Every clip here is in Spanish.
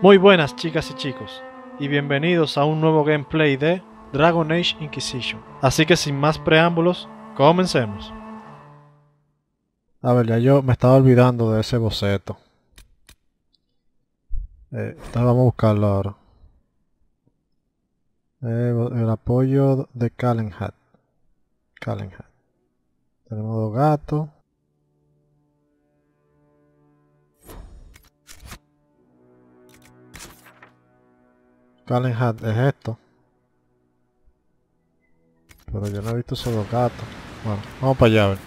Muy buenas chicas y chicos, y bienvenidos a un nuevo gameplay de Dragon Age Inquisition. Así que sin más preámbulos, comencemos. A ver, ya yo me estaba olvidando de ese boceto. Vamos a buscarlo ahora. El apoyo de Calenhad. Tenemos dos gatos. Calenhad es esto. Pero yo no he visto esos dos gatos. Bueno, vamos para allá a ver.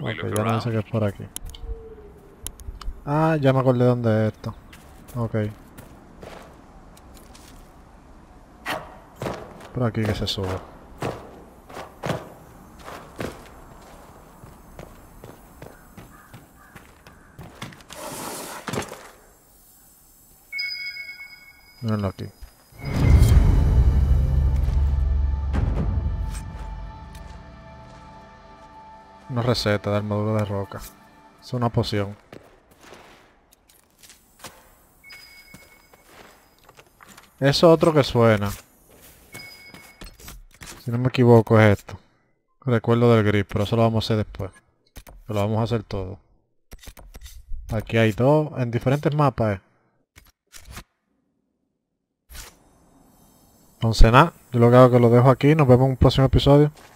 Ok, ya no sé qué es por aquí. Ah, ya me acordé dónde es esto. Ok. Por aquí que se sube. Mírenlo aquí. Una receta de armadura de roca. Es una poción. Es otro que suena. Si no me equivoco es esto. Recuerdo del grip, pero eso lo vamos a hacer después. Pero lo vamos a hacer todo. Aquí hay dos, en diferentes mapas. Entonces nada, yo lo que hago es que lo dejo aquí. Nos vemos en un próximo episodio.